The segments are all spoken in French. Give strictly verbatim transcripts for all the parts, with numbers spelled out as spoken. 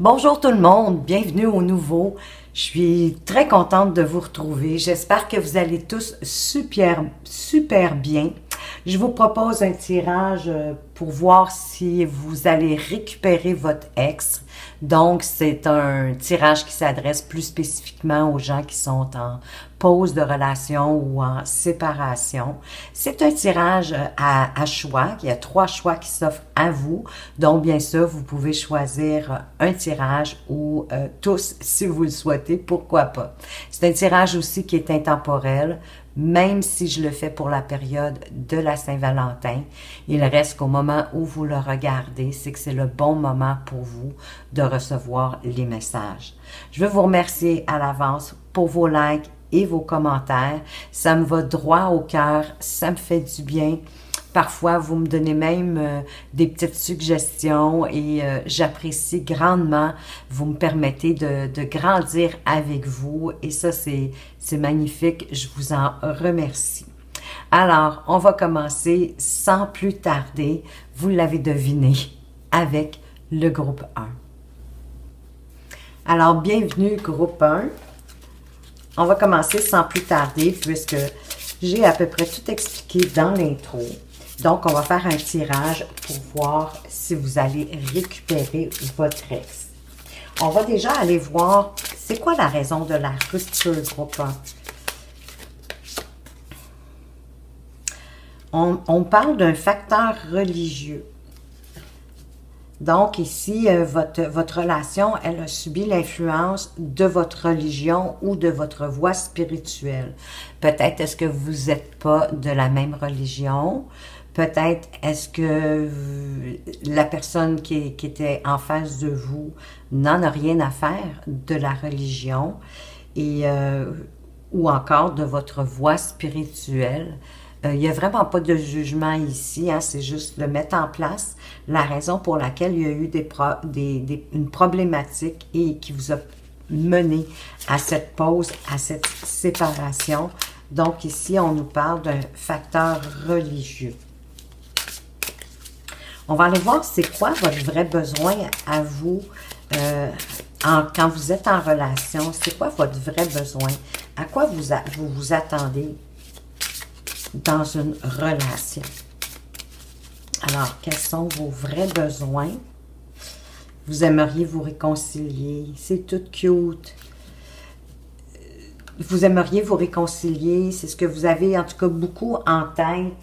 Bonjour tout le monde, bienvenue au nouveau. Je suis très contente de vous retrouver. J'espère que vous allez tous super, super bien. Je vous propose un tirage pour voir si vous allez récupérer votre ex. Donc, c'est un tirage qui s'adresse plus spécifiquement aux gens qui sont en pause de relation ou en séparation. C'est un tirage à, à choix. Il y a trois choix qui s'offrent à vous. Donc, bien sûr, vous pouvez choisir un tirage ou euh, tous si vous le souhaitez. Pourquoi pas? C'est un tirage aussi qui est intemporel. Même si je le fais pour la période de la Saint-Valentin, il reste qu'au moment où vous le regardez, c'est que c'est le bon moment pour vous de recevoir les messages. Je veux vous remercier à l'avance pour vos likes et vos commentaires. Ça me va droit au cœur, ça me fait du bien. Parfois, vous me donnez même euh, des petites suggestions et euh, j'apprécie grandement. Vous me permettez de, de grandir avec vous et ça, c'est magnifique. Je vous en remercie. Alors, on va commencer sans plus tarder, vous l'avez deviné, avec le groupe un. Alors, bienvenue groupe un. On va commencer sans plus tarder puisque j'ai à peu près tout expliqué dans l'intro. Donc, on va faire un tirage pour voir si vous allez récupérer votre ex. On va déjà aller voir c'est quoi la raison de la rupture groupe un. On, on parle d'un facteur religieux. Donc, ici, votre, votre relation, elle a subi l'influence de votre religion ou de votre voie spirituelle. Peut-être est-ce que vous n'êtes pas de la même religion. Peut-être est-ce que la personne qui, qui était en face de vous n'en a rien à faire de la religion et euh, ou encore de votre voie spirituelle. Il n'y a vraiment pas de jugement ici, hein, c'est juste de mettre en place la raison pour laquelle il y a eu des pro des, des, une problématique et qui vous a mené à cette pause, à cette séparation. Donc ici, on nous parle d'un facteur religieux. On va aller voir c'est quoi votre vrai besoin à vous euh, en, quand vous êtes en relation. C'est quoi votre vrai besoin? À quoi vous a, vous, vous attendez dans une relation? Alors, quels sont vos vrais besoins? Vous aimeriez vous réconcilier. C'est tout cute. Vous aimeriez vous réconcilier. C'est ce que vous avez, en tout cas, beaucoup en tête.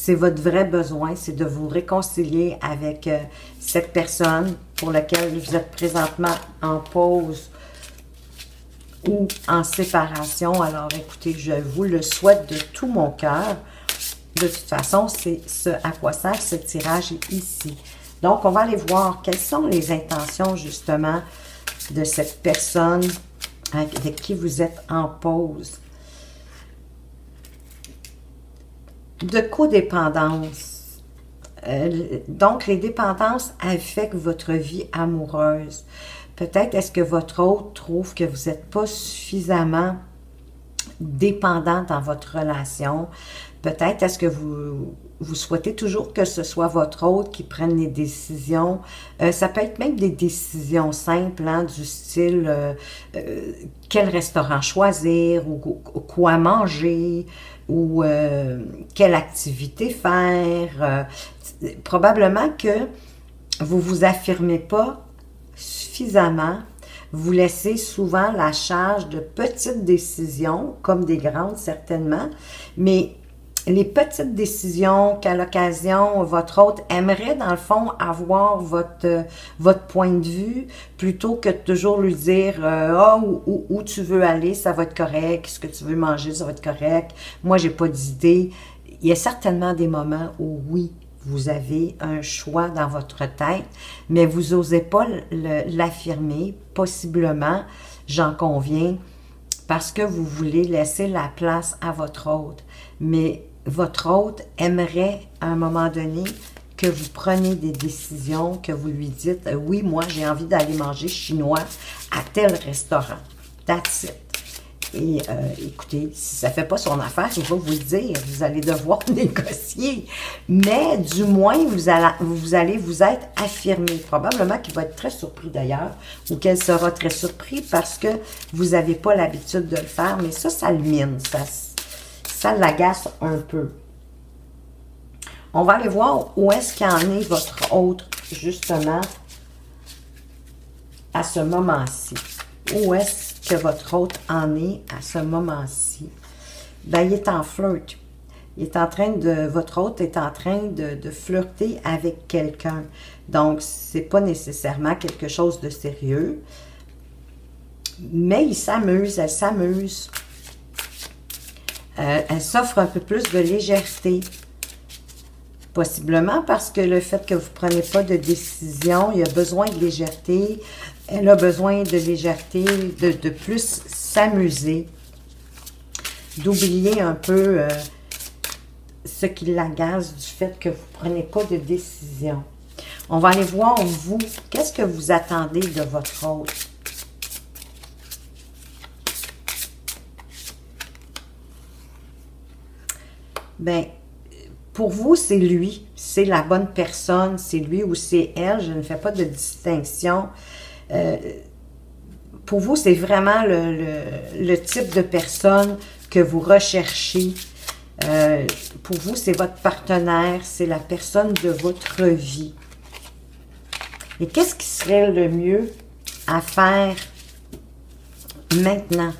C'est votre vrai besoin, c'est de vous réconcilier avec euh, cette personne pour laquelle vous êtes présentement en pause ou en séparation. Alors, écoutez, je vous le souhaite de tout mon cœur. De toute façon, c'est ce à quoi sert ce tirage ici. Donc, on va aller voir quelles sont les intentions, justement, de cette personne avec qui vous êtes en pause. De codépendance. Euh, donc, les dépendances affectent votre vie amoureuse. Peut-être est-ce que votre autre trouve que vous n'êtes pas suffisamment dépendant dans votre relation. Peut-être est-ce que vous, vous souhaitez toujours que ce soit votre autre qui prenne les décisions. Euh, ça peut être même des décisions simples, hein, du style euh, euh, quel restaurant choisir ou, ou, ou quoi manger ou euh, quelle activité faire. Euh, probablement que vous ne vous affirmez pas suffisamment, vous laissez souvent la charge de petites décisions, comme des grandes certainement, mais les petites décisions qu'à l'occasion, votre autre aimerait dans le fond avoir votre, votre point de vue, plutôt que de toujours lui dire euh, « Ah, où, où, où tu veux aller, ça va être correct, ce que tu veux manger, ça va être correct, moi j'ai pas d'idée. » Il y a certainement des moments où oui, vous avez un choix dans votre tête, mais vous n'osez pas l'affirmer, possiblement, j'en conviens, parce que vous voulez laisser la place à votre hôte. Mais votre hôte aimerait, à un moment donné, que vous preniez des décisions, que vous lui dites « Oui, moi, j'ai envie d'aller manger chinois à tel restaurant. » That's it. Et euh, écoutez, si ça ne fait pas son affaire, je vais vous le dire, vous allez devoir négocier. Mais du moins, vous allez vous, allez vous être affirmé. Probablement qu'il va être très surpris d'ailleurs, ou qu'elle sera très surprise parce que vous n'avez pas l'habitude de le faire. Mais ça, ça le mine, ça, ça l'agace un peu. On va aller voir où est-ce qu'il en est votre autre, justement, à ce moment-ci. Où est-ce que votre autre en est à ce moment-ci? Ben, il est en flirt. Il est en train de, votre autre est en train de, de flirter avec quelqu'un. Donc, c'est pas nécessairement quelque chose de sérieux. Mais il s'amuse, elle s'amuse. Euh, elle s'offre un peu plus de légèreté. Possiblement parce que le fait que vous ne prenez pas de décision, il a besoin de légèreté, elle a besoin de légèreté, de, de plus s'amuser, d'oublier un peu euh, ce qui l'agace du fait que vous ne prenez pas de décision. On va aller voir, vous, qu'est-ce que vous attendez de votre autre? Bien, pour vous, c'est lui, c'est la bonne personne, c'est lui ou c'est elle, je ne fais pas de distinction. Euh, pour vous, c'est vraiment le, le, le type de personne que vous recherchez. Euh, pour vous, c'est votre partenaire, c'est la personne de votre vie. Et qu'est-ce qui serait le mieux à faire maintenant?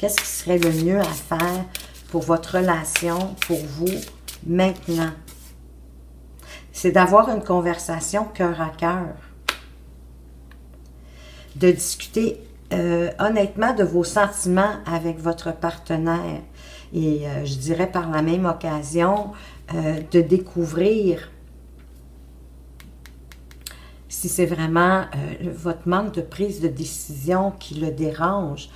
Qu'est-ce qui serait le mieux à faire pour votre relation, pour vous? Maintenant, c'est d'avoir une conversation cœur à cœur, de discuter euh, honnêtement de vos sentiments avec votre partenaire et euh, je dirais par la même occasion euh, de découvrir si c'est vraiment euh, votre manque de prise de décision qui le dérange.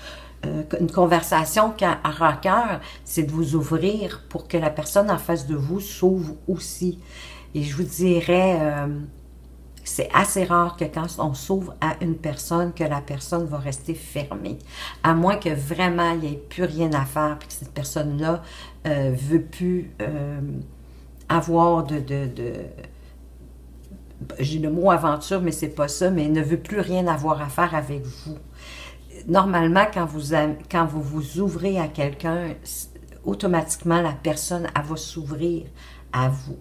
Une conversation à cœur, c'est de vous ouvrir pour que la personne en face de vous s'ouvre aussi. Et je vous dirais, euh, c'est assez rare que quand on s'ouvre à une personne, que la personne va rester fermée. À moins que vraiment, il n'y ait plus rien à faire et que cette personne-là ne euh, veut plus euh, avoir de... de, de j'ai le mot aventure, mais c'est pas ça, mais ne veut plus rien avoir à faire avec vous. Normalement, quand vous, quand vous vous ouvrez à quelqu'un, automatiquement, la personne, elle va s'ouvrir à vous.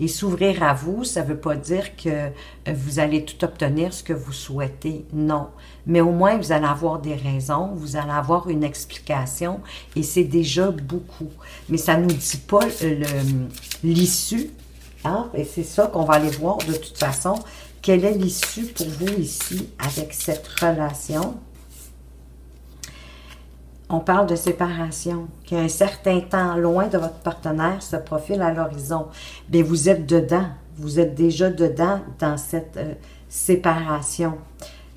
Et s'ouvrir à vous, ça ne veut pas dire que vous allez tout obtenir ce que vous souhaitez, non. Mais au moins, vous allez avoir des raisons, vous allez avoir une explication, et c'est déjà beaucoup. Mais ça ne nous dit pas l'issue, hein? Et c'est ça qu'on va aller voir de toute façon. Quelle est l'issue pour vous ici avec cette relation? On parle de séparation. Qu'il y a un certain temps loin de votre partenaire se profile à l'horizon. Bien, vous êtes dedans. Vous êtes déjà dedans dans cette euh, séparation.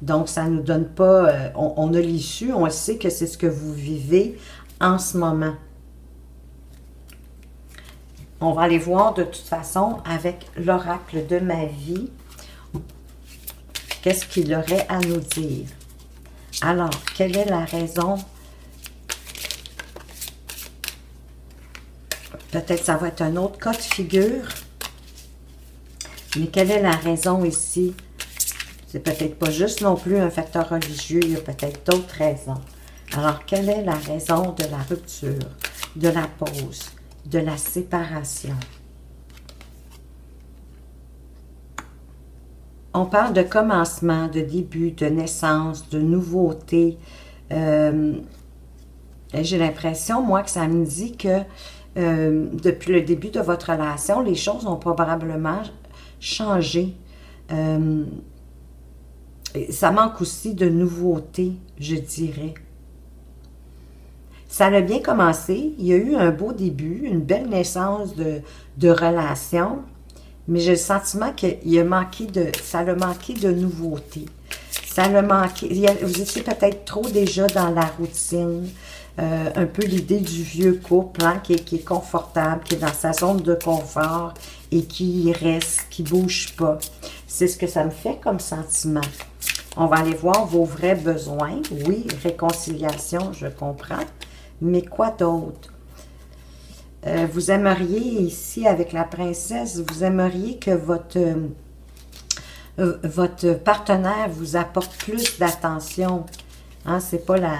Donc, ça ne nous donne pas... Euh, on, on a l'issue, on sait que c'est ce que vous vivez en ce moment. On va aller voir de toute façon avec l'oracle de ma vie. Qu'est-ce qu'il aurait à nous dire? Alors, quelle est la raison? Peut-être ça va être un autre cas de figure. Mais quelle est la raison ici? C'est peut-être pas juste non plus un facteur religieux. Il y a peut-être d'autres raisons. Alors, quelle est la raison de la rupture, de la pause, de la séparation? On parle de commencement, de début, de naissance, de nouveauté. Euh, j'ai l'impression, moi, que ça me dit que euh, depuis le début de votre relation, les choses ont probablement changé. Euh, ça manque aussi de nouveauté, je dirais. Ça a bien commencé. Il y a eu un beau début, une belle naissance de, de relation. Mais j'ai le sentiment qu'il a manqué de... ça l'a manqué de nouveauté. Ça l'a manqué... Vous étiez peut-être trop déjà dans la routine. Euh, un peu l'idée du vieux couple, hein, qui, est, qui est confortable, qui est dans sa zone de confort et qui reste, qui bouge pas. C'est ce que ça me fait comme sentiment. On va aller voir vos vrais besoins. Oui, réconciliation, je comprends. Mais quoi d'autre? Euh, vous aimeriez, ici, avec la princesse, vous aimeriez que votre, euh, votre partenaire vous apporte plus d'attention. Hein, c'est pas la...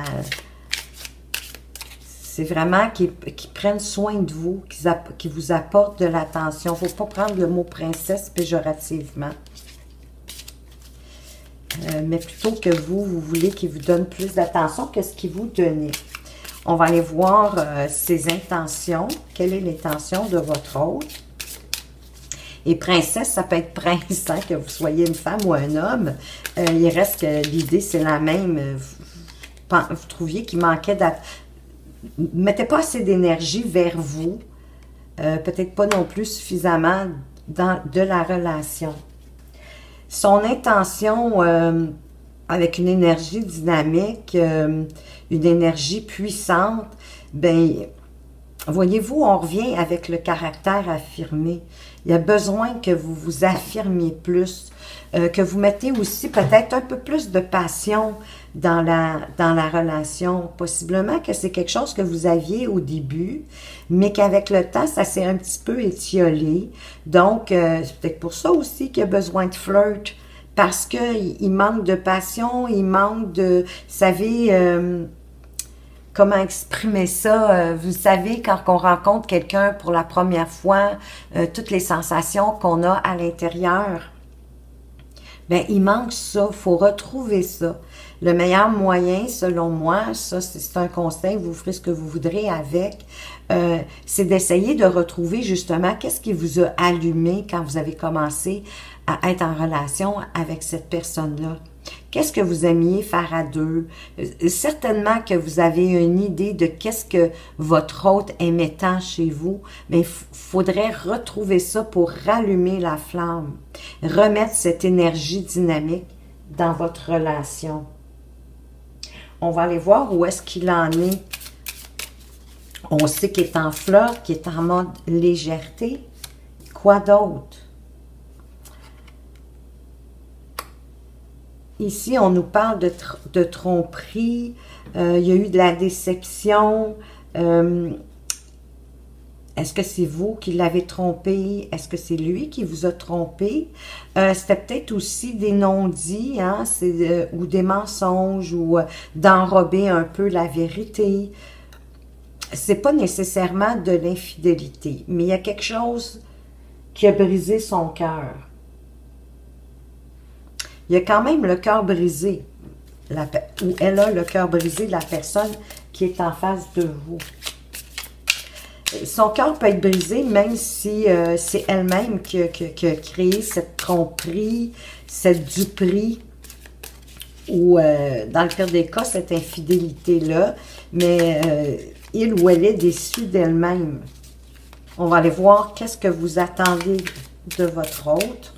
C'est vraiment qu'ils qu'ils prennent soin de vous, qu'ils qu'ils vous apportent de l'attention. Il ne faut pas prendre le mot princesse péjorativement. Euh, mais plutôt que vous, vous voulez qu'ils vous donnent plus d'attention que ce qu'ils vous donnaient. On va aller voir euh, ses intentions. Quelle est l'intention de votre hôte? Et princesse, ça peut être prince, hein, que vous soyez une femme ou un homme. Euh, il reste que l'idée, c'est la même. Vous, vous trouviez qu'il manquait d'attention. Mettez pas assez d'énergie vers vous, euh, peut-être pas non plus suffisamment dans, de la relation. Son intention, euh, avec une énergie dynamique, euh, une énergie puissante, ben, voyez-vous, on revient avec le caractère affirmé. Il y a besoin que vous vous affirmiez plus, euh, que vous mettez aussi peut-être un peu plus de passion dans la, dans la relation. Possiblement que c'est quelque chose que vous aviez au début, mais qu'avec le temps, ça s'est un petit peu étiolé. Donc, euh, c'est peut-être pour ça aussi qu'il y a besoin de flirt, parce qu'il manque de passion, il manque de... Vous savez... Euh, Comment exprimer ça? Vous savez, quand on rencontre quelqu'un pour la première fois, euh, toutes les sensations qu'on a à l'intérieur, bien, il manque ça. Il faut retrouver ça. Le meilleur moyen, selon moi, ça, c'est un conseil, vous ferez ce que vous voudrez avec, euh, c'est d'essayer de retrouver justement qu'est-ce qui vous a allumé quand vous avez commencé à être en relation avec cette personne-là. Qu'est-ce que vous aimiez faire à deux? Certainement que vous avez une idée de qu'est-ce que votre hôte aimait tant chez vous, mais il faudrait retrouver ça pour rallumer la flamme, remettre cette énergie dynamique dans votre relation. On va aller voir où est-ce qu'il en est. On sait qu'il est en flirt, qu'il est en mode légèreté. Quoi d'autre? Ici, on nous parle de, tr de tromperie, euh, il y a eu de la déception. Euh, Est-ce que c'est vous qui l'avez trompé? Est-ce que c'est lui qui vous a trompé? Euh, C'était peut-être aussi des non-dits, hein, euh, ou des mensonges, ou euh, d'enrober un peu la vérité. C'est pas nécessairement de l'infidélité, mais il y a quelque chose qui a brisé son cœur. Il y a quand même le cœur brisé, la, ou elle a le cœur brisé de la personne qui est en face de vous. Son cœur peut être brisé même si euh, c'est elle-même qui a, qui, a, qui a créé cette tromperie, cette duperie, ou euh, dans le pire des cas, cette infidélité-là, mais euh, il ou elle est déçu d'elle-même. On va aller voir qu'est-ce que vous attendez de votre hôte.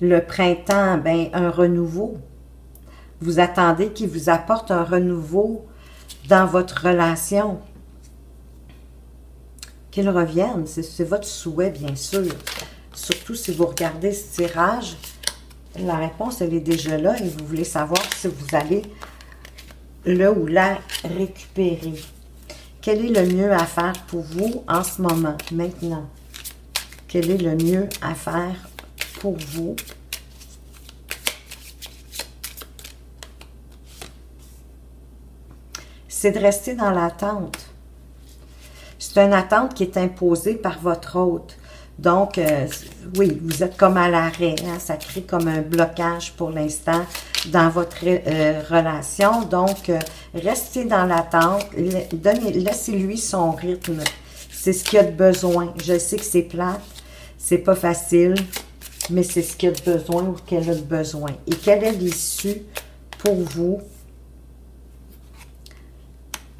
Le printemps, ben, un renouveau. Vous attendez qu'il vous apporte un renouveau dans votre relation. Qu'il revienne, c'est votre souhait, bien sûr. Surtout si vous regardez ce tirage, la réponse, elle est déjà là et vous voulez savoir si vous allez le ou la récupérer. Quel est le mieux à faire pour vous en ce moment, maintenant? Quel est le mieux à faire pour vous? C'est de rester dans l'attente. C'est une attente qui est imposée par votre hôte. Donc, euh, oui, vous êtes comme à l'arrêt, hein? Ça crée comme un blocage pour l'instant dans votre euh, relation. Donc, euh, restez dans l'attente. Laissez-lui son rythme. C'est ce qu'il a de besoin. Je sais que c'est plate, c'est pas facile, mais c'est ce qu'il a de besoin ou qu'elle a de besoin. Et quelle est l'issue pour vous?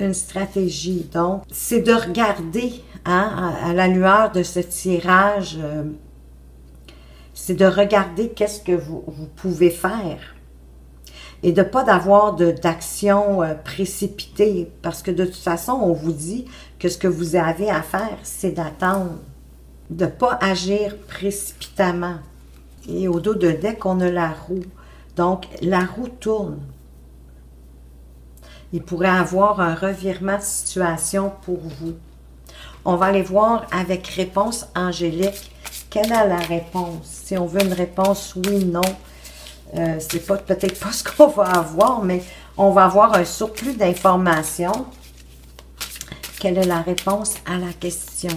Une stratégie, donc, c'est de regarder, hein, à, à la lueur de ce tirage, euh, c'est de regarder qu'est-ce que vous, vous pouvez faire et de ne pas d'avoir d'action euh, précipitée, parce que de toute façon, on vous dit que ce que vous avez à faire, c'est d'attendre, de ne pas agir précipitamment. Et au dos de deck, on a la roue. Donc, la roue tourne. Il pourrait avoir un revirement de situation pour vous. On va aller voir avec réponse angélique. Quelle est la réponse? Si on veut une réponse oui, non, euh, c'est pas peut-être pas ce qu'on va avoir, mais on va avoir un surplus d'informations. Quelle est la réponse à la question?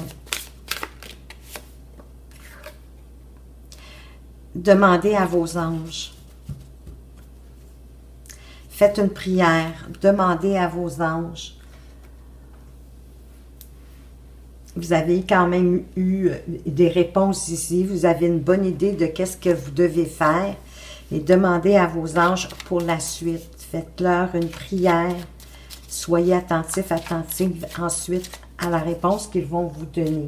Demandez à vos anges. Faites une prière. Demandez à vos anges. Vous avez quand même eu des réponses ici. Vous avez une bonne idée de qu'est-ce que vous devez faire. Et demandez à vos anges pour la suite. Faites-leur une prière. Soyez attentifs, attentifs ensuite à la réponse qu'ils vont vous donner.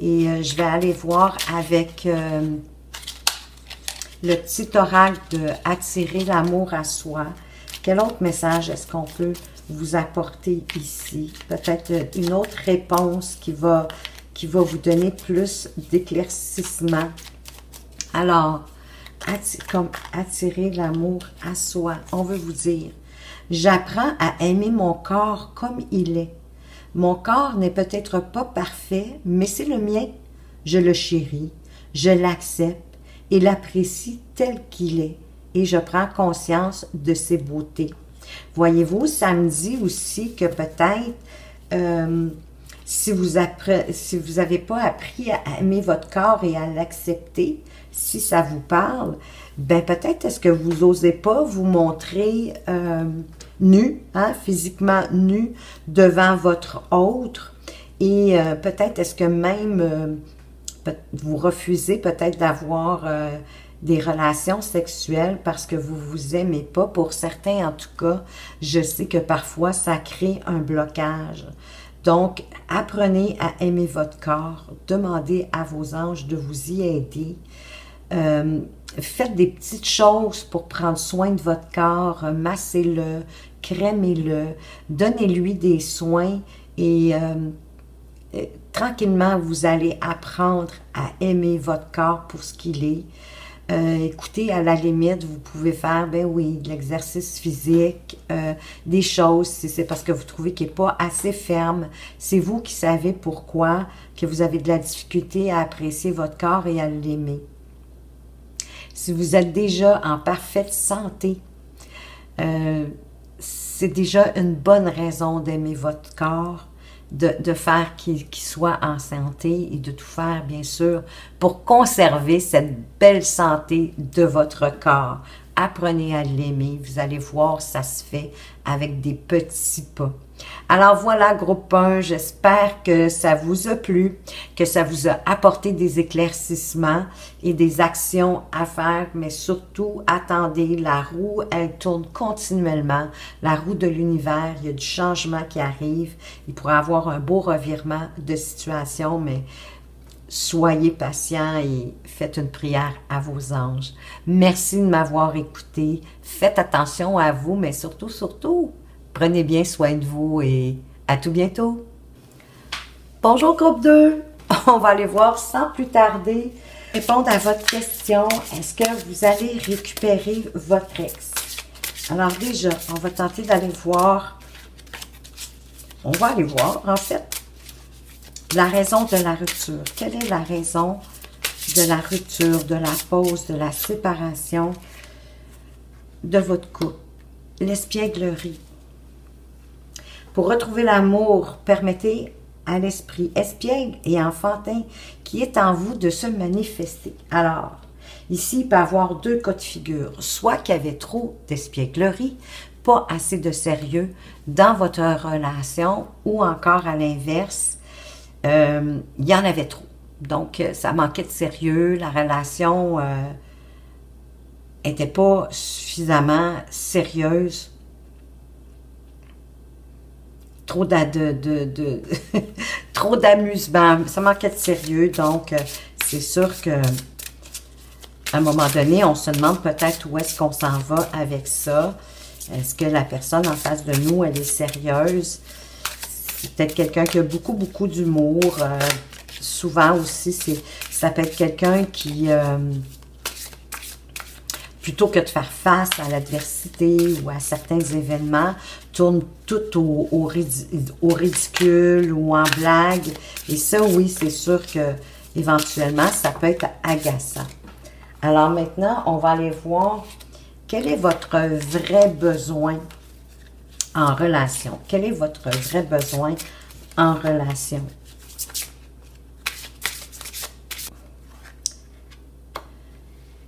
Et euh, je vais aller voir avec euh, le petit oracle de « Attirer l'amour à soi ». Quel autre message est-ce qu'on peut vous apporter ici? Peut-être une autre réponse qui va, qui va vous donner plus d'éclaircissement. Alors, atti- comme attirer l'amour à soi, on veut vous dire « J'apprends à aimer mon corps comme il est. Mon corps n'est peut-être pas parfait, mais c'est le mien. Je le chéris, je l'accepte et l'apprécie tel qu'il est, et je prends conscience de ses beautés. » Voyez-vous, ça me dit aussi que peut-être, euh, si vous n'avez si vous avez pas appris à aimer votre corps et à l'accepter, si ça vous parle, ben peut-être est-ce que vous n'osez pas vous montrer euh, nu, hein, physiquement nu, devant votre autre, et euh, peut-être est-ce que même... Euh, vous refusez peut-être d'avoir euh, des relations sexuelles parce que vous vous aimez pas. Pour certains, en tout cas, je sais que parfois, ça crée un blocage. Donc, apprenez à aimer votre corps. Demandez à vos anges de vous y aider. Euh, faites des petites choses pour prendre soin de votre corps. Massez-le, crémez-le, donnez-lui des soins et... Euh, tranquillement, vous allez apprendre à aimer votre corps pour ce qu'il est. Euh, écoutez, à la limite, vous pouvez faire, ben oui, de l'exercice physique, euh, des choses, si c'est parce que vous trouvez qu'il n'est pas assez ferme. C'est vous qui savez pourquoi que vous avez de la difficulté à apprécier votre corps et à l'aimer. Si vous êtes déjà en parfaite santé, euh, c'est déjà une bonne raison d'aimer votre corps. De, de faire qu'il qu'il soit en santé et de tout faire, bien sûr, pour conserver cette belle santé de votre corps. Apprenez à l'aimer. Vous allez voir, ça se fait avec des petits pas. Alors voilà, groupe un, j'espère que ça vous a plu, que ça vous a apporté des éclaircissements et des actions à faire, mais surtout, attendez, la roue, elle tourne continuellement, la roue de l'univers, il y a du changement qui arrive, il pourrait avoir un beau revirement de situation, mais soyez patient et faites une prière à vos anges. Merci de m'avoir écouté, faites attention à vous, mais surtout, surtout, prenez bien soin de vous et à tout bientôt. Bonjour groupe deux, on va aller voir sans plus tarder, répondre à votre question, est-ce que vous allez récupérer votre ex? Alors déjà, on va tenter d'aller voir, on va aller voir en fait, la raison de la rupture. Quelle est la raison de la rupture, de la pause, de la séparation de votre couple? L'espièglerie. Pour retrouver l'amour, permettez à l'esprit espiègle et enfantin qui est en vous de se manifester. Alors, ici, il peut y avoir deux cas de figure. Soit qu'il y avait trop d'espièglerie, pas assez de sérieux dans votre relation, ou encore à l'inverse, euh, il y en avait trop. Donc, ça manquait de sérieux, la relation n'était euh, pas suffisamment sérieuse. Trop de, de, de trop d'amusement, ça manquait de sérieux, donc c'est sûr que à un moment donné, on se demande peut-être où est-ce qu'on s'en va avec ça. Est-ce que la personne en face de nous, elle est sérieuse? C'est peut-être quelqu'un qui a beaucoup, beaucoup d'humour. Euh, souvent aussi, c'est ça peut être quelqu'un qui, euh, plutôt que de faire face à l'adversité ou à certains événements, tourne tout au, au, au ridicule ou en blague. Et ça, oui, c'est sûr que éventuellement, ça peut être agaçant. Alors maintenant, on va aller voir quel est votre vrai besoin en relation. Quel est votre vrai besoin en relation?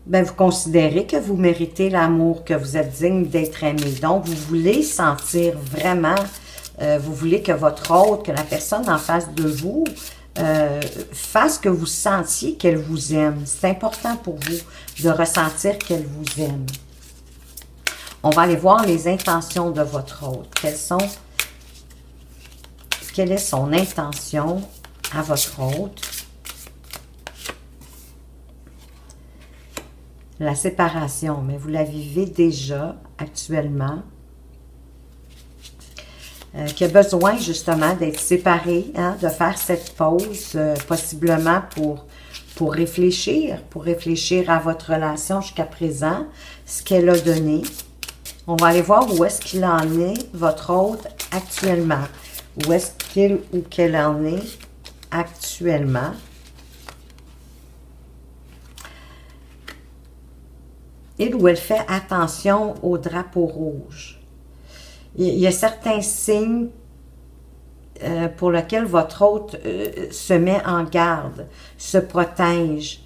Bien, vous considérez que vous méritez l'amour, que vous êtes digne d'être aimé. Donc, vous voulez sentir vraiment, euh, vous voulez que votre autre, que la personne en face de vous, euh, fasse que vous sentiez qu'elle vous aime. C'est important pour vous de ressentir qu'elle vous aime. On va aller voir les intentions de votre autre. Quelles sont, quelle est son intention à votre autre? La séparation, mais vous la vivez déjà actuellement, euh, qui a besoin justement d'être séparé, hein, de faire cette pause, euh, possiblement pour, pour réfléchir, pour réfléchir à votre relation jusqu'à présent, ce qu'elle a donné. On va aller voir où est-ce qu'il en est, votre hôte, actuellement. Où est-ce qu'il ou qu'elle en est actuellement. Il ou elle fait attention au drapeau rouge. Il y a certains signes euh, pour lesquels votre hôte euh, se met en garde, se protège.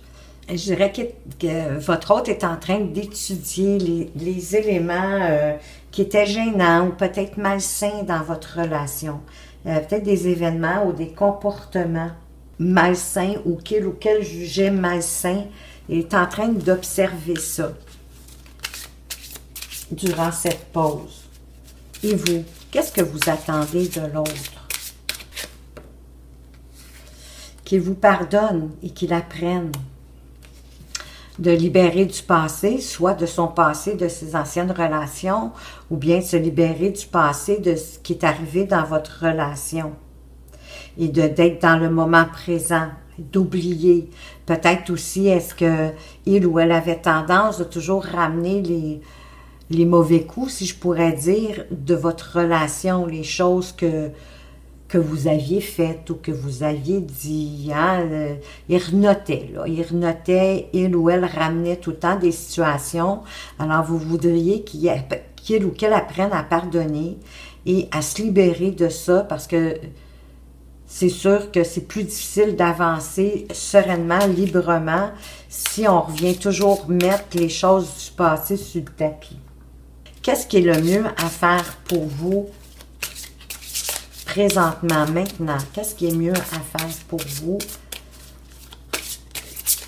Je dirais que, que votre hôte est en train d'étudier les, les éléments euh, qui étaient gênants ou peut-être malsains dans votre relation. Euh, peut-être des événements ou des comportements malsains ou qu'il ou qu'elle jugeait malsains. Il est en train d'observer ça durant cette pause. Et vous, qu'est-ce que vous attendez de l'autre? Qu'il vous pardonne et qu'il apprenne de libérer du passé, soit de son passé, de ses anciennes relations, ou bien de se libérer du passé, de ce qui est arrivé dans votre relation. Et d'être dans le moment présent, d'oublier. Peut-être aussi, est-ce qu'il ou elle avait tendance de toujours ramener les... les mauvais coups, si je pourrais dire, de votre relation, les choses que, que vous aviez faites ou que vous aviez dit, hein, euh, il renotait, là, il renotait, il ou elle ramenait tout le temps des situations, alors vous voudriez qu'il qu'il ou qu'elle apprenne à pardonner et à se libérer de ça, parce que c'est sûr que c'est plus difficile d'avancer sereinement, librement, si on revient toujours mettre les choses du passé sur le tapis. Qu'est-ce qui est le mieux à faire pour vous présentement, maintenant? Qu'est-ce qui est mieux à faire pour vous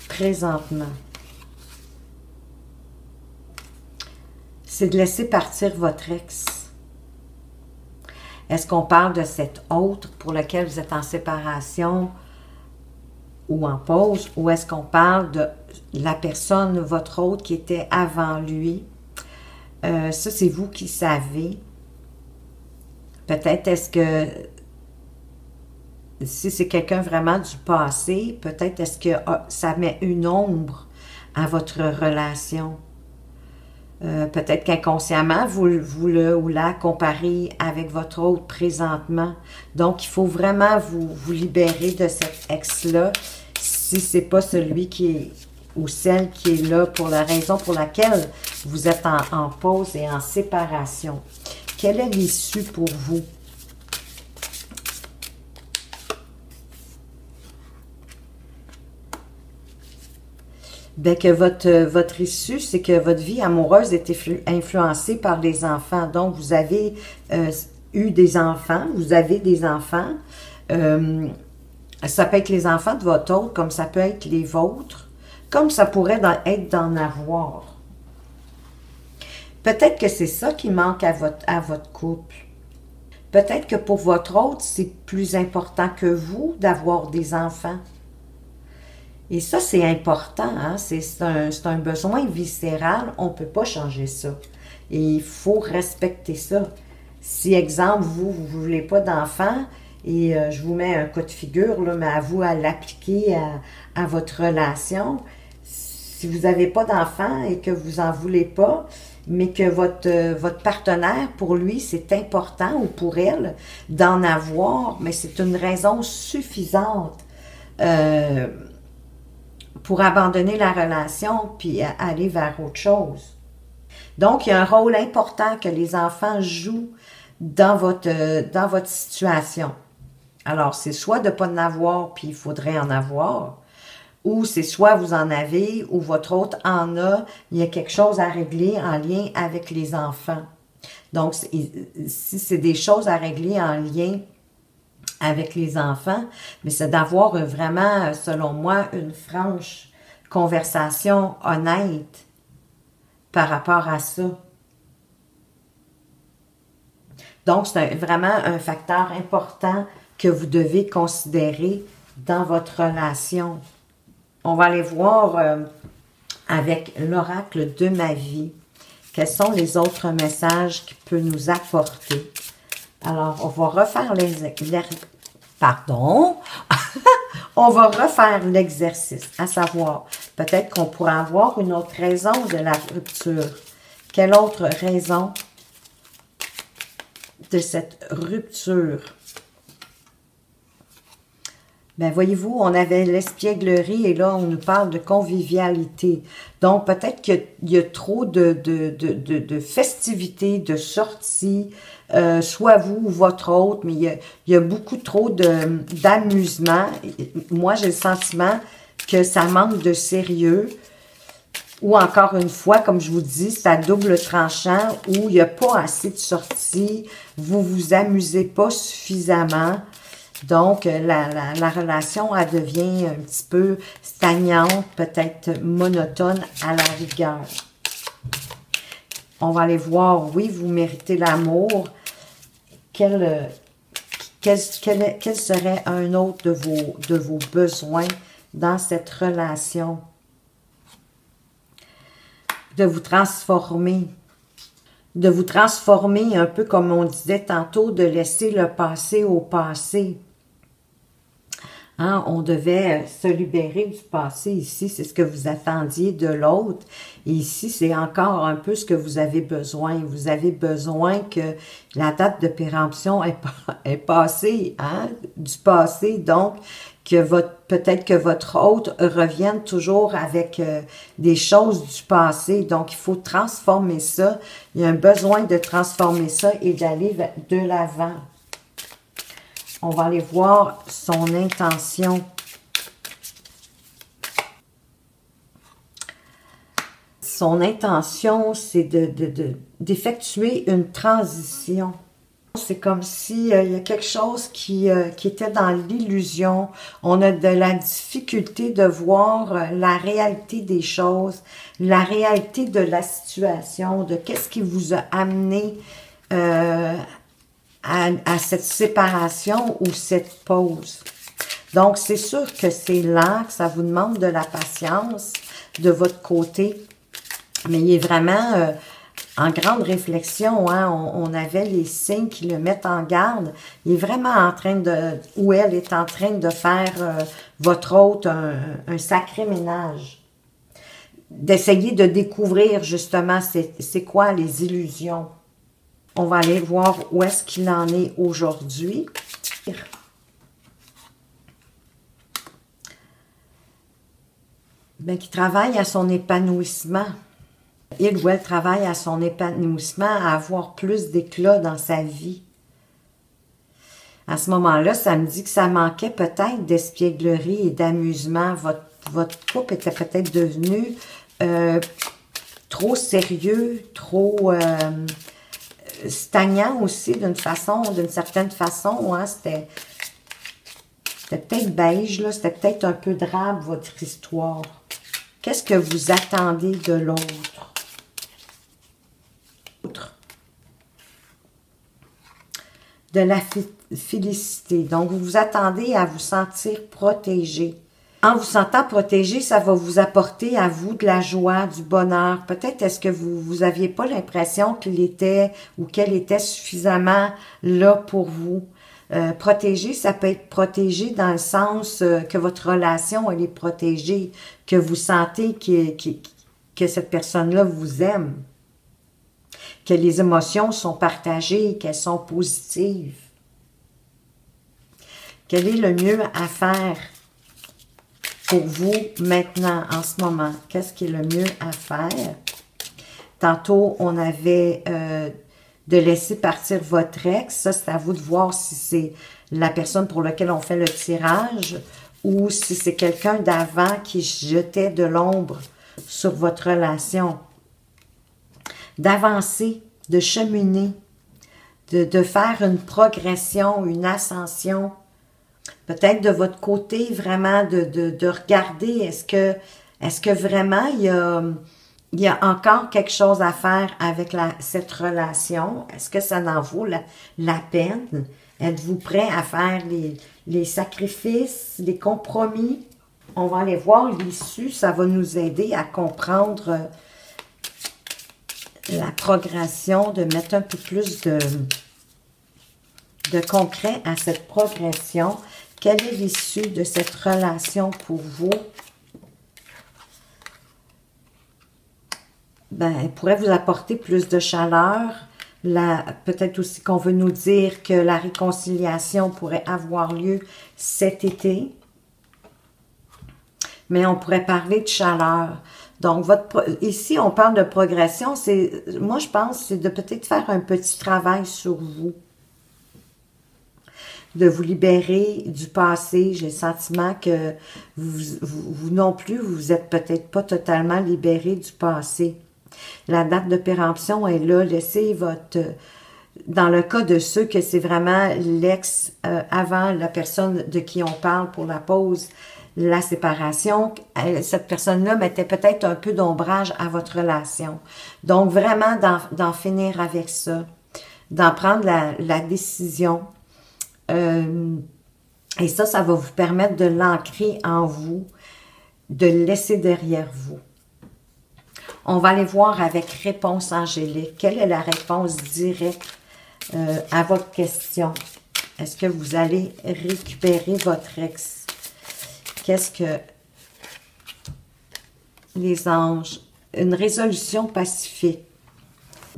présentement? C'est de laisser partir votre ex. Est-ce qu'on parle de cet autre pour lequel vous êtes en séparation ou en pause? Ou est-ce qu'on parle de la personne, votre autre, qui était avant lui? Euh, ça, c'est vous qui savez. Peut-être est-ce que, si c'est quelqu'un vraiment du passé, peut-être est-ce que ah, ça met une ombre à votre relation. Euh, peut-être qu'inconsciemment, vous, vous le ou la comparez avec votre autre présentement. Donc, il faut vraiment vous, vous libérer de cet ex-là, si c'est pas celui qui est ou celle qui est là pour la raison pour laquelle vous êtes en, en pause et en séparation. Quelle est l'issue pour vous? Bien, que votre, votre issue, c'est que votre vie amoureuse est influencée par les enfants. Donc, vous avez euh, eu des enfants, vous avez des enfants. Euh, ça peut être les enfants de votre autre, comme ça peut être les vôtres, comme ça pourrait dans, être d'en avoir. Peut-être que c'est ça qui manque à votre, à votre couple. Peut-être que pour votre autre, c'est plus important que vous d'avoir des enfants. Et ça, c'est important, hein? C'est un, un besoin viscéral, on ne peut pas changer ça. Et il faut respecter ça. Si, exemple, vous, vous ne voulez pas d'enfant, et euh, je vous mets un cas de figure, là, mais à vous à l'appliquer à, à votre relation, si vous n'avez pas d'enfant et que vous n'en voulez pas, mais que votre, euh, votre partenaire, pour lui, c'est important, ou pour elle, d'en avoir, mais c'est une raison suffisante euh, pour abandonner la relation puis aller vers autre chose. Donc, il y a un rôle important que les enfants jouent dans votre, euh, dans votre situation. Alors, c'est soit de ne pas en avoir, puis il faudrait en avoir, ou c'est soit vous en avez, ou votre autre en a, il y a quelque chose à régler en lien avec les enfants. Donc, si c'est des choses à régler en lien avec les enfants, mais c'est d'avoir vraiment, selon moi, une franche conversation honnête par rapport à ça. Donc, c'est vraiment un facteur important que vous devez considérer dans votre relation. On va aller voir euh, avec l'oracle de ma vie quels sont les autres messages qu'il peut nous apporter. Alors, on va refaire les, les pardon, on va refaire l'exercice, à savoir, peut-être qu'on pourrait avoir une autre raison de la rupture. Quelle autre raison de cette rupture? Bien, voyez-vous, on avait l'espièglerie et là, on nous parle de convivialité. Donc, peut-être qu'il y, y a trop de, de, de, de, de festivités, de sorties, euh, soit vous ou votre autre, mais il y a, il y a beaucoup trop d'amusement. Moi, j'ai le sentiment que ça manque de sérieux. Ou encore une fois, comme je vous dis, c'est à double tranchant où il n'y a pas assez de sorties, vous vous amusez pas suffisamment. Donc, la, la, la relation, elle devient un petit peu stagnante, peut-être monotone à la rigueur. On va aller voir, oui, vous méritez l'amour. Quel, quel, quel, quel serait un autre de vos, de vos besoins dans cette relation? De vous transformer. De vous transformer un peu comme on disait tantôt, de laisser le passé au passé. Hein, on devait se libérer du passé ici, c'est ce que vous attendiez de l'autre. Et ici, c'est encore un peu ce que vous avez besoin. Vous avez besoin que la date de péremption est, pas, est passée, hein, du passé. Donc, que votre peut-être que votre autre revienne toujours avec euh, des choses du passé. Donc, il faut transformer ça. Il y a un besoin de transformer ça et d'aller de l'avant. On va aller voir son intention. Son intention, c'est de, de, de, d'effectuer une transition. C'est comme s'il euh, y a quelque chose qui, euh, qui était dans l'illusion. On a de la difficulté de voir euh, la réalité des choses, la réalité de la situation, de qu'est-ce qui vous a amené euh, À, à cette séparation ou cette pause. Donc, c'est sûr que c'est lent, que ça vous demande de la patience de votre côté, mais il est vraiment euh, en grande réflexion, hein, on, on avait les signes qui le mettent en garde. Il est vraiment en train de, ou elle est en train de faire euh, votre hôte un, un sacré ménage. D'essayer de découvrir justement c'est quoi les illusions. On va aller voir où est-ce qu'il en est aujourd'hui. Bien, qui travaille à son épanouissement. Il ou elle travaille à son épanouissement, à avoir plus d'éclat dans sa vie. À ce moment-là, ça me dit que ça manquait peut-être d'espièglerie et d'amusement. Votre, votre couple était peut-être devenu euh, trop sérieux, trop... Euh, stagnant aussi d'une façon, d'une certaine façon, hein, c'était peut-être beige, là, c'était peut-être un peu drabe votre histoire. Qu'est-ce que vous attendez de l'autre? De la félicité. Donc, vous vous attendez à vous sentir protégé. En vous sentant protégé, ça va vous apporter à vous de la joie, du bonheur. Peut-être est-ce que vous vous aviez pas l'impression qu'il était ou qu'elle était suffisamment là pour vous. Euh, protéger, ça peut être protégé dans le sens euh, que votre relation, elle est protégée, que vous sentez que, que, que cette personne-là vous aime, que les émotions sont partagées, qu'elles sont positives. Quel est le mieux à faire pour vous maintenant, en ce moment? Qu'est-ce qui est le mieux à faire? Tantôt, on avait... Euh, de laisser partir votre ex, ça c'est à vous de voir si c'est la personne pour laquelle on fait le tirage ou si c'est quelqu'un d'avant qui jetait de l'ombre sur votre relation. D'avancer, de cheminer, de, de faire une progression, une ascension. Peut-être de votre côté vraiment de, de, de regarder est-ce que, est-ce que vraiment il y a... Il y a encore quelque chose à faire avec la, cette relation. Est-ce que ça en vaut la, la peine? Êtes-vous prêt à faire les, les sacrifices, les compromis? On va aller voir l'issue. Ça va nous aider à comprendre la progression, de mettre un peu plus de, de concret à cette progression. Quelle est l'issue de cette relation pour vous? Ben, elle pourrait vous apporter plus de chaleur. Peut-être aussi qu'on veut nous dire que la réconciliation pourrait avoir lieu cet été. Mais on pourrait parler de chaleur. Donc, votre, ici, on parle de progression. Moi, je pense c'est de peut-être faire un petit travail sur vous. De vous libérer du passé. J'ai le sentiment que vous, vous, vous non plus, vous n'êtes peut-être pas totalement libéré du passé. La date de péremption est là. Laissez votre... Dans le cas de ceux que c'est vraiment l'ex euh, avant la personne de qui on parle pour la pause, la séparation, cette personne-là mettait peut-être un peu d'ombrage à votre relation. Donc, vraiment, d'en finir avec ça. D'en prendre la, la décision. Euh, et ça, ça va vous permettre de l'ancrer en vous, de le laisser derrière vous. On va aller voir avec réponse angélique. Quelle est la réponse directe euh, à votre question? Est-ce que vous allez récupérer votre ex? Qu'est-ce que les anges? Une résolution pacifique.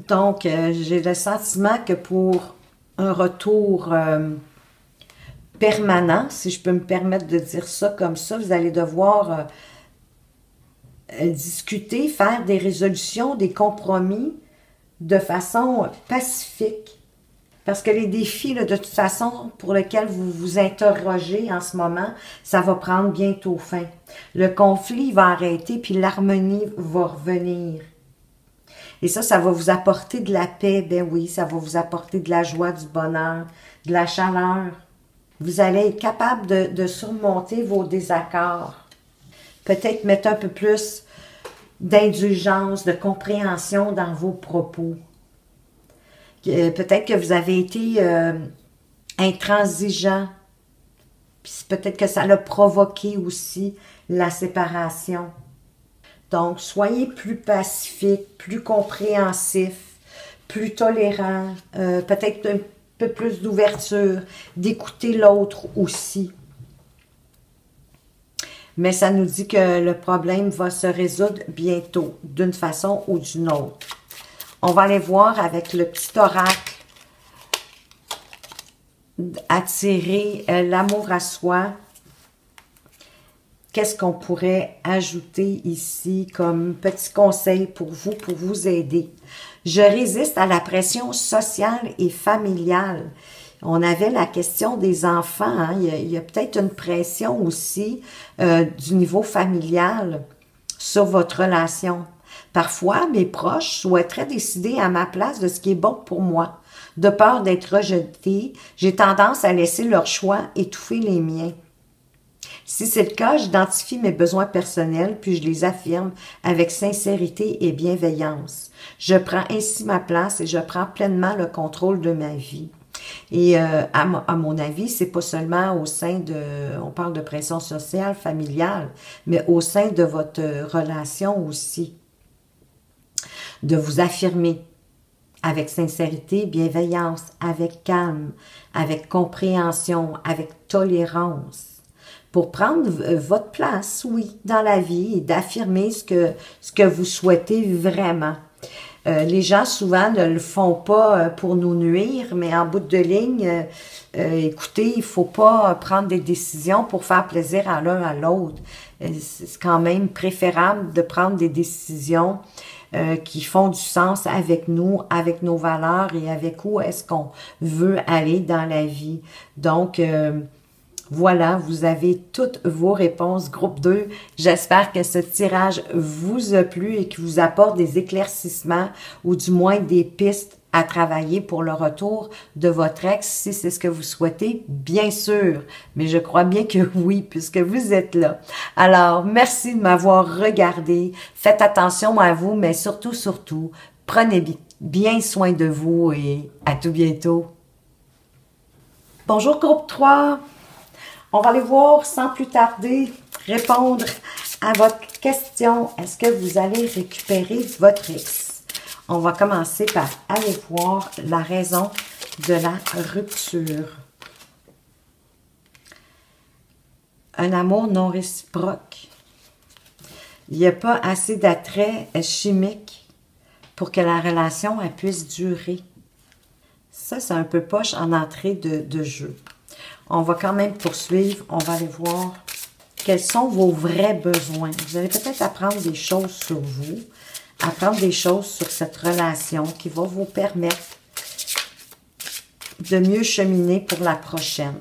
Donc, euh, j'ai le sentiment que pour un retour euh, permanent, si je peux me permettre de dire ça comme ça, vous allez devoir... Euh, discuter, faire des résolutions, des compromis de façon pacifique. Parce que les défis, là, de toute façon, pour lesquels vous vous interrogez en ce moment, ça va prendre bientôt fin. Le conflit va arrêter, puis l'harmonie va revenir. Et ça, ça va vous apporter de la paix, ben oui, ça va vous apporter de la joie, du bonheur, de la chaleur. Vous allez être capable de, de surmonter vos désaccords. Peut-être mettre un peu plus d'indulgence, de compréhension dans vos propos. Peut-être que vous avez été euh, intransigeant. Puis peut-être que ça l'a provoqué aussi, la séparation. Donc, soyez plus pacifique, plus compréhensif, plus tolérant. Euh, peut-être un peu plus d'ouverture, d'écouter l'autre aussi. Mais ça nous dit que le problème va se résoudre bientôt, d'une façon ou d'une autre. On va aller voir avec le petit oracle attirer l'amour à soi. Qu'est-ce qu'on pourrait ajouter ici comme petit conseil pour vous, pour vous aider? Je résiste à la pression sociale et familiale. On avait la question des enfants, hein? Il y a, a peut-être une pression aussi euh, du niveau familial sur votre relation. Parfois, mes proches souhaiteraient décider à ma place de ce qui est bon pour moi. De peur d'être rejetée, j'ai tendance à laisser leur choix étouffer les miens. Si c'est le cas, j'identifie mes besoins personnels, puis je les affirme avec sincérité et bienveillance. Je prends ainsi ma place et je prends pleinement le contrôle de ma vie. Et euh, à, à mon avis, c'est pas seulement au sein de, on parle de pression sociale, familiale, mais au sein de votre relation aussi, de vous affirmer, avec sincérité, bienveillance, avec calme, avec compréhension, avec tolérance, pour prendre votre place, oui, dans la vie et d'affirmer ce que, ce que vous souhaitez vraiment. Euh, les gens, souvent, ne le font pas pour nous nuire, mais en bout de ligne, euh, euh, écoutez, il ne faut pas prendre des décisions pour faire plaisir à l'un à l'autre. Euh, c'est quand même préférable de prendre des décisions euh, qui font du sens avec nous, avec nos valeurs et avec où est-ce qu'on veut aller dans la vie. Donc, euh, voilà, vous avez toutes vos réponses, groupe deux. J'espère que ce tirage vous a plu et qu'il vous apporte des éclaircissements ou du moins des pistes à travailler pour le retour de votre ex, si c'est ce que vous souhaitez, bien sûr. Mais je crois bien que oui, puisque vous êtes là. Alors, merci de m'avoir regardé. Faites attention à vous, mais surtout, surtout, prenez bien soin de vous et à tout bientôt. Bonjour, groupe trois. On va aller voir sans plus tarder, répondre à votre question. Est-ce que vous allez récupérer votre ex? On va commencer par aller voir la raison de la rupture. Un amour non réciproque. Il n'y a pas assez d'attrait chimique pour que la relation elle, puisse durer. Ça, c'est un peu poche en entrée de, de jeu. On va quand même poursuivre. On va aller voir quels sont vos vrais besoins. Vous allez peut-être apprendre des choses sur vous, apprendre des choses sur cette relation qui va vous permettre de mieux cheminer pour la prochaine.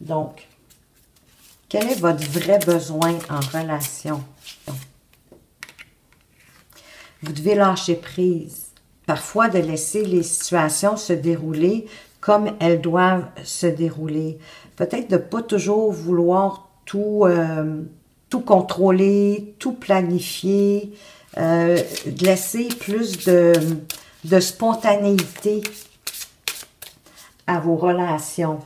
Donc, quel est votre vrai besoin en relation? Vous devez lâcher prise. Parfois, de laisser les situations se dérouler comme elles doivent se dérouler. Peut-être de ne pas toujours vouloir tout, euh, tout contrôler, tout planifier, euh, de laisser plus de, de spontanéité à vos relations.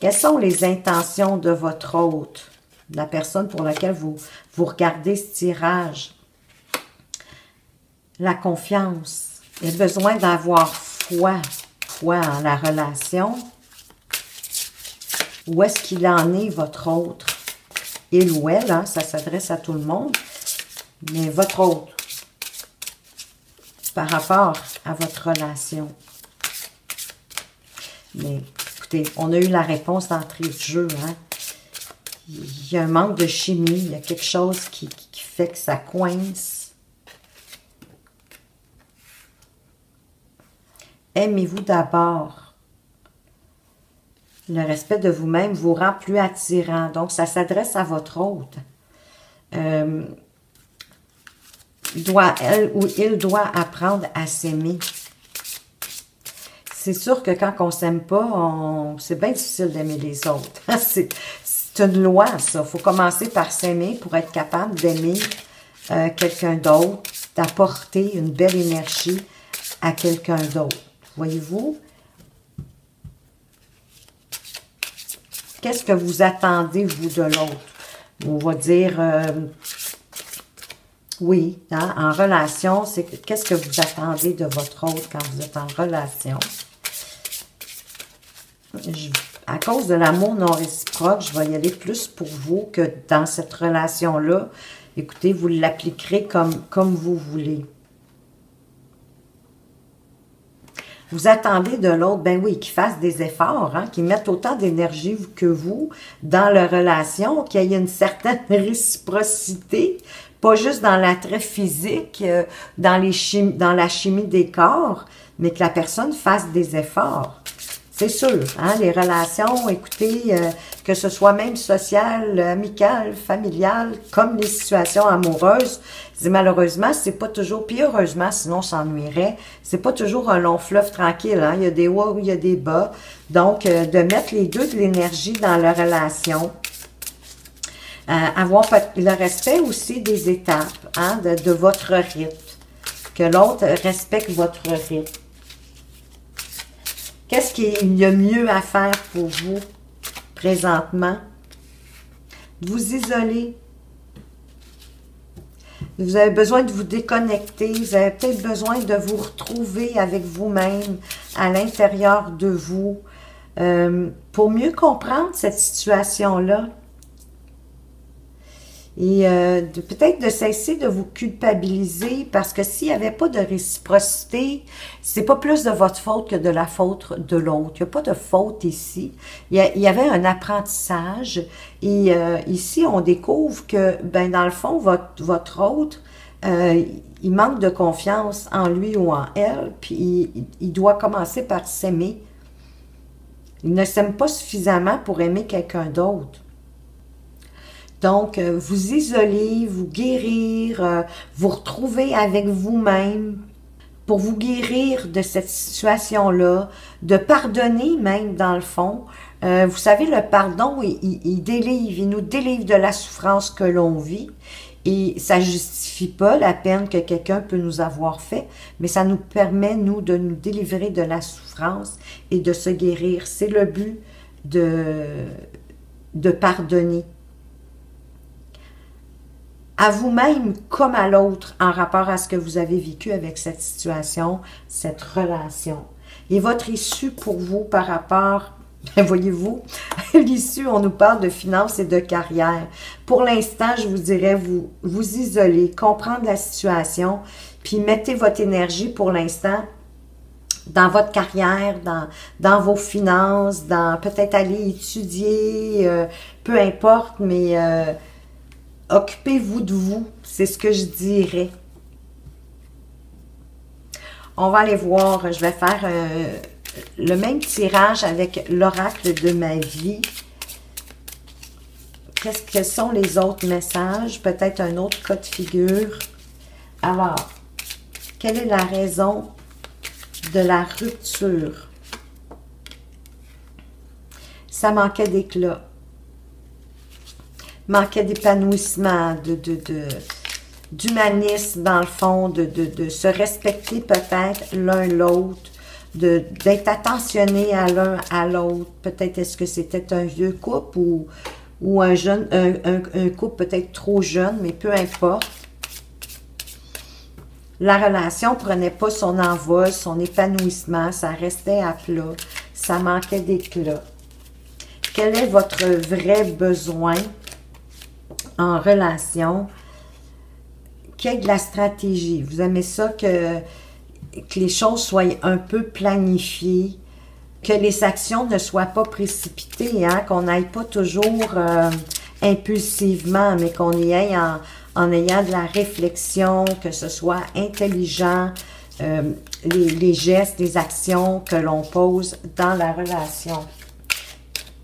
Quelles sont les intentions de votre hôte, de la personne pour laquelle vous, vous regardez ce tirage? La confiance, le besoin d'avoir foi. Foi en la relation. Où est-ce qu'il en est, votre autre? Il ou elle, hein, ça s'adresse à tout le monde, mais votre autre, par rapport à votre relation. Mais, écoutez, on a eu la réponse d'entrée de jeu, hein. Il y a un manque de chimie, il y a quelque chose qui, qui fait que ça coince. Aimez-vous d'abord. Le respect de vous-même vous rend plus attirant. Donc, ça s'adresse à votre hôte. Euh, doit, elle ou il doit apprendre à s'aimer. C'est sûr que quand on ne s'aime pas, c'est bien difficile d'aimer les autres. c'est une loi, ça. Il faut commencer par s'aimer pour être capable d'aimer euh, quelqu'un d'autre, d'apporter une belle énergie à quelqu'un d'autre. Voyez-vous? Qu'est-ce que vous attendez, vous, de l'autre? On va dire, euh, oui, hein, en relation, c'est qu'est-ce que vous attendez de votre autre quand vous êtes en relation? Je, à cause de l'amour non réciproque, je vais y aller plus pour vous que dans cette relation-là. Écoutez, vous l'appliquerez comme, comme vous voulez. Vous attendez de l'autre, ben oui, qu'il fasse des efforts, hein, qu'il mette autant d'énergie que vous dans leur relation, qu'il y ait une certaine réciprocité, pas juste dans l'attrait physique, dans, les chim dans la chimie des corps, mais que la personne fasse des efforts. C'est sûr, hein, les relations, écoutez, euh, que ce soit même sociale, amicale, familiale, comme les situations amoureuses, malheureusement, c'est pas toujours, puis heureusement, sinon on s'ennuierait, c'est pas toujours un long fleuve tranquille, hein, il y a des hauts, il y a des bas, donc euh, de mettre les deux de l'énergie dans leur relation, euh, avoir le respect aussi des étapes, hein, de, de votre rythme, que l'autre respecte votre rythme. Qu'est-ce qu'il y a mieux à faire pour vous présentement? De vous isoler. Vous avez besoin de vous déconnecter. Vous avez peut-être besoin de vous retrouver avec vous-même, à l'intérieur de vous, euh, pour mieux comprendre cette situation-là. Et euh, peut-être de cesser de vous culpabiliser, parce que s'il n'y avait pas de réciprocité, c'est pas plus de votre faute que de la faute de l'autre. Il n'y a pas de faute ici. Il y, a, il y avait un apprentissage. Et euh, ici, on découvre que, ben, dans le fond, votre, votre autre, euh, il manque de confiance en lui ou en elle, puis il, il doit commencer par s'aimer. Il ne s'aime pas suffisamment pour aimer quelqu'un d'autre. Donc, euh, vous isoler, vous guérir, euh, vous retrouver avec vous-même pour vous guérir de cette situation-là, de pardonner même dans le fond. Euh, vous savez, le pardon, il, il, il délivre, il nous délivre de la souffrance que l'on vit et ça ne justifie pas la peine que quelqu'un peut nous avoir fait, mais ça nous permet, nous, de nous délivrer de la souffrance et de se guérir. C'est le but de, de pardonner. À vous-même comme à l'autre, en rapport à ce que vous avez vécu avec cette situation, cette relation. Et votre issue pour vous par rapport, ben voyez-vous, l'issue, on nous parle de finances et de carrière. Pour l'instant, je vous dirais, vous vous isoler, comprendre la situation, puis mettez votre énergie pour l'instant dans votre carrière, dans, dans vos finances, dans peut-être aller étudier, euh, peu importe, mais... Euh, occupez-vous de vous, c'est ce que je dirais. On va aller voir, je vais faire euh, le même tirage avec l'oracle de ma vie. Qu'est-ce que sont les autres messages? Peut-être un autre cas de figure. Alors, quelle est la raison de la rupture? Ça manquait d'éclat. Manquait d'épanouissement, de, de, de, d'humanisme dans le fond, de, de, de se respecter peut-être l'un l'autre, d'être attentionné à l'un à l'autre. Peut-être est-ce que c'était un vieux couple ou, ou un, jeune, un, un, un couple peut-être trop jeune, mais peu importe. La relation prenait pas son envol, son épanouissement, ça restait à plat, ça manquait d'éclat. Quel est votre vrai besoin en relation, qu'il y ait de la stratégie? Vous aimez ça que, que les choses soient un peu planifiées, que les actions ne soient pas précipitées, hein, qu'on n'aille pas toujours euh, impulsivement, mais qu'on y aille en, en ayant de la réflexion, que ce soit intelligent, euh, les, les gestes, les actions que l'on pose dans la relation.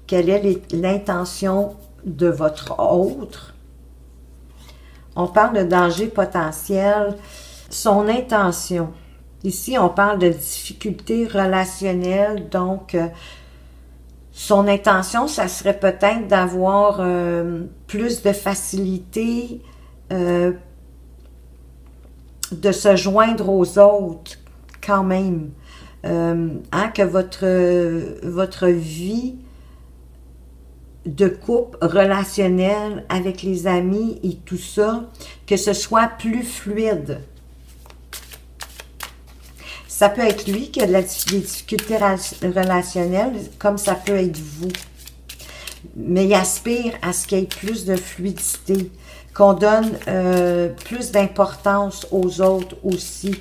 Quelle est l'intention de votre autre? On parle de danger potentiel, son intention. Ici, on parle de difficultés relationnelles, donc euh, son intention, ça serait peut-être d'avoir euh, plus de facilité, euh, de se joindre aux autres quand même, euh, hein, que votre, votre vie de couple relationnel avec les amis et tout ça, que ce soit plus fluide. Ça peut être lui qui a de la, des difficultés relationnelles, comme ça peut être vous. Mais il aspire à ce qu'il y ait plus de fluidité, qu'on donne euh, plus d'importance aux autres aussi.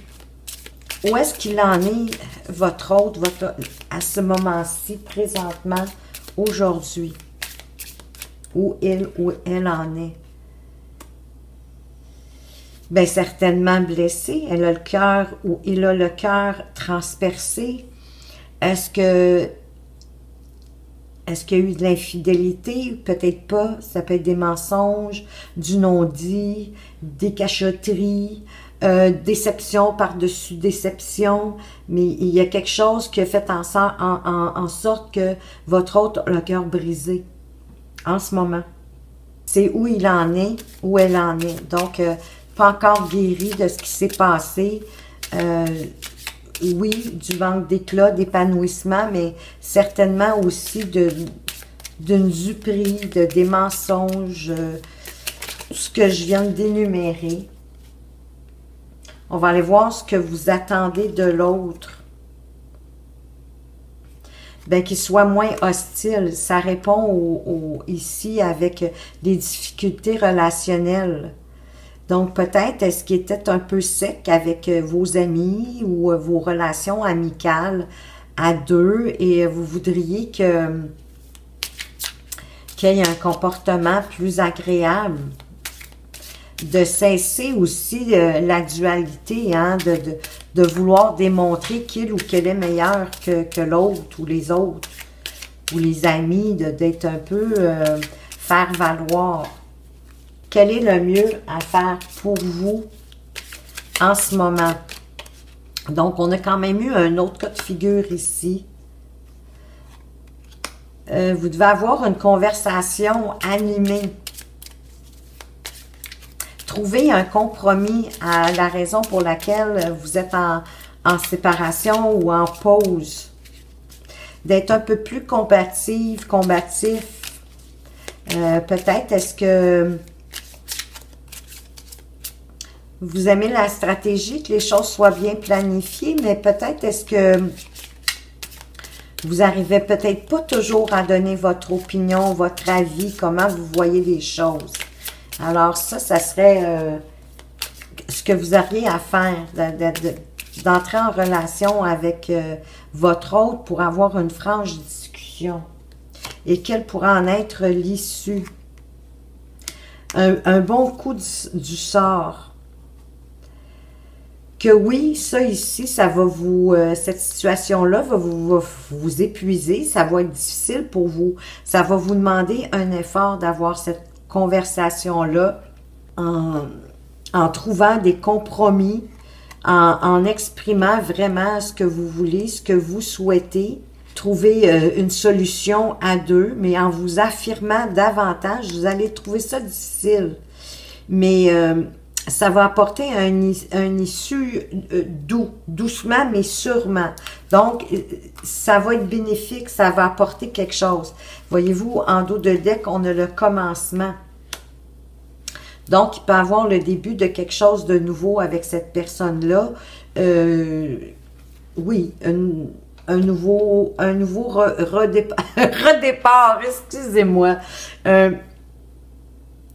Où est-ce qu'il en est, votre autre, votre, à ce moment-ci, présentement, aujourd'hui? Où il ou elle en est? Bien, certainement blessée. Elle a le cœur ou il a le cœur transpercé. Est-ce que... Est-ce qu'il y a eu de l'infidélité? Peut-être pas. Ça peut être des mensonges, du non-dit, des cachotteries, euh, déception par-dessus déception. Mais il y a quelque chose qui a fait en, en, en, en sorte que votre autre a le cœur brisé. En ce moment, c'est où il en est, où elle en est. Donc, euh, pas encore guéri de ce qui s'est passé. Euh, oui, du manque d'éclat, d'épanouissement, mais certainement aussi d'une duperie, de, des mensonges, euh, tout ce que je viens d'énumérer. On va aller voir ce que vous attendez de l'autre. Bien, qu'il soit moins hostile. Ça répond au, au, ici avec des difficultés relationnelles. Donc, peut-être, est-ce qu'il était un peu sec avec vos amis ou vos relations amicales à deux et vous voudriez que qu'il y ait un comportement plus agréable. De cesser aussi euh, la dualité, hein, de, de, de vouloir démontrer qu'il ou qu'elle est meilleure que, que l'autre ou les autres ou les amis, d'être un peu euh, faire valoir. Quel est le mieux à faire pour vous en ce moment? Donc, on a quand même eu un autre cas de figure ici. Euh, vous devez avoir une conversation animée. Trouver un compromis à la raison pour laquelle vous êtes en, en séparation ou en pause. D'être un peu plus combative, combatif. Euh, peut-être est-ce que... vous aimez la stratégie, que les choses soient bien planifiées, mais peut-être est-ce que vous n'arrivez peut-être pas toujours à donner votre opinion, votre avis, comment vous voyez les choses. Alors ça, ça serait euh, ce que vous auriez à faire, d'entrer en relation avec euh, votre hôte pour avoir une franche discussion. Et quelle pourra en être l'issue? Un, un bon coup du, du sort. Que oui, ça ici, ça va vous, euh, cette situation-là va vous, va vous épuiser, ça va être difficile pour vous. Ça va vous demander un effort d'avoir cette conversation-là en, en trouvant des compromis, en, en exprimant vraiment ce que vous voulez, ce que vous souhaitez. Trouver euh, une solution à deux, mais en vous affirmant davantage, vous allez trouver ça difficile. Mais... Euh, ça va apporter un, un issue doux, doucement mais sûrement. Donc, ça va être bénéfique, ça va apporter quelque chose. Voyez-vous, en dos de deck, on a le commencement. Donc, il peut avoir le début de quelque chose de nouveau avec cette personne-là. Euh, oui, une... Un nouveau, un nouveau re, redépa, redépart, excusez-moi. Euh,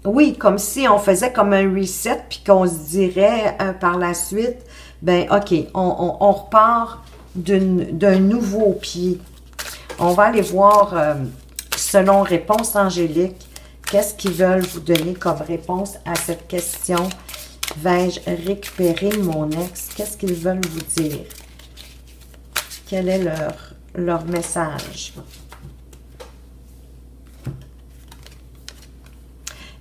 Oui, comme si on faisait comme un reset, puis qu'on se dirait euh, par la suite, ben OK, on, on, on repart d'un nouveau pied. On va aller voir, euh, selon réponse angélique, qu'est-ce qu'ils veulent vous donner comme réponse à cette question. Vais-je récupérer mon ex? Qu'est-ce qu'ils veulent vous dire? Quel est leur, leur message?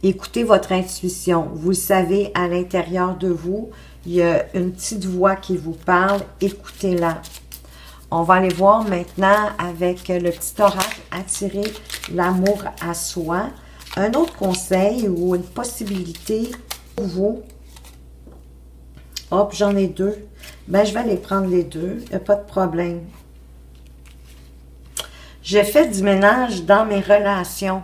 Écoutez votre intuition. Vous le savez, à l'intérieur de vous, il y a une petite voix qui vous parle. Écoutez-la. On va aller voir maintenant avec le petit oracle, attirer l'amour à soi. Un autre conseil ou une possibilité pour vous. Hop, j'en ai deux. Ben, je vais aller prendre les deux. Il n'y a pas de problème. J'ai fait du ménage dans mes relations.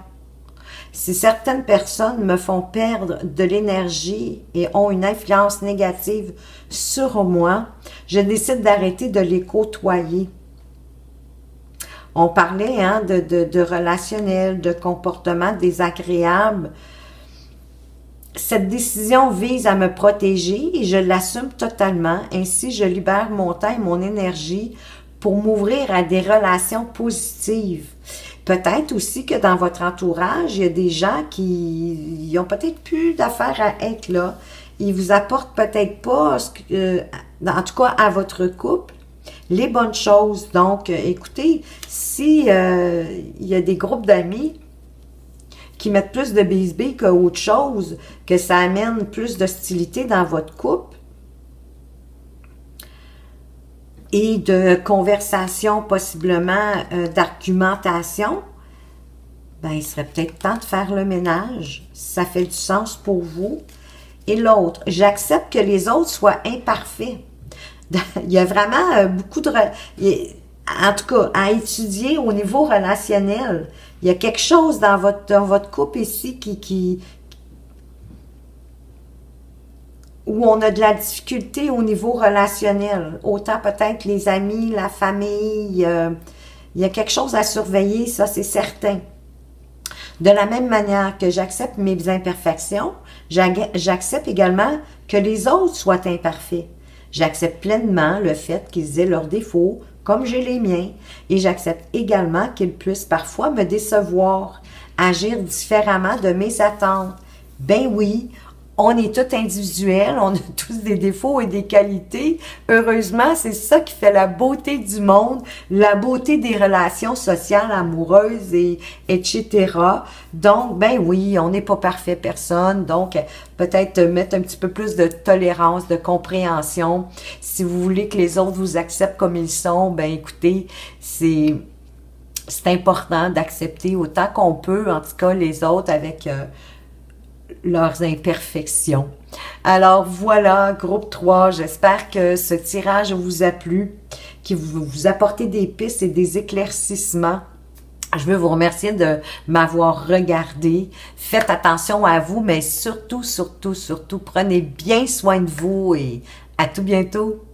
Si certaines personnes me font perdre de l'énergie et ont une influence négative sur moi, je décide d'arrêter de les côtoyer. On parlait hein, de, de, de relationnel, de comportement désagréable. Cette décision vise à me protéger et je l'assume totalement. Ainsi, je libère mon temps et mon énergie pour m'ouvrir à des relations positives. Peut-être aussi que dans votre entourage, il y a des gens qui n'ont peut-être plus d'affaires à être là. Ils vous apportent peut-être pas, euh, en tout cas à votre couple, les bonnes choses. Donc, euh, écoutez, si euh, il y a des groupes d'amis qui mettent plus de bisbilles qu'autre chose, que ça amène plus d'hostilité dans votre couple, et de conversation, possiblement euh, d'argumentation, ben il serait peut-être temps de faire le ménage, si ça fait du sens pour vous. Et l'autre, j'accepte que les autres soient imparfaits. Il y a vraiment euh, beaucoup de... En tout cas, à étudier au niveau relationnel. Il y a quelque chose dans votre, dans votre couple ici qui... qui où on a de la difficulté au niveau relationnel. Autant peut-être les amis, la famille, euh, il y a quelque chose à surveiller, ça c'est certain. De la même manière que j'accepte mes imperfections, j'accepte également que les autres soient imparfaits. J'accepte pleinement le fait qu'ils aient leurs défauts, comme j'ai les miens, et j'accepte également qu'ils puissent parfois me décevoir, agir différemment de mes attentes. Ben oui, on est tous individuels, on a tous des défauts et des qualités. Heureusement, c'est ça qui fait la beauté du monde, la beauté des relations sociales, amoureuses, et etc. Donc, ben oui, on n'est pas parfait personne. Donc, peut-être mettre un petit peu plus de tolérance, de compréhension. Si vous voulez que les autres vous acceptent comme ils sont, ben écoutez, c'est c'est important d'accepter autant qu'on peut, en tout cas, les autres avec... Euh, leurs imperfections. Alors voilà, groupe trois, j'espère que ce tirage vous a plu, qu'il vous, vous apporte des pistes et des éclaircissements. Je veux vous remercier de m'avoir regardé. Faites attention à vous, mais surtout, surtout, surtout, prenez bien soin de vous et à tout bientôt.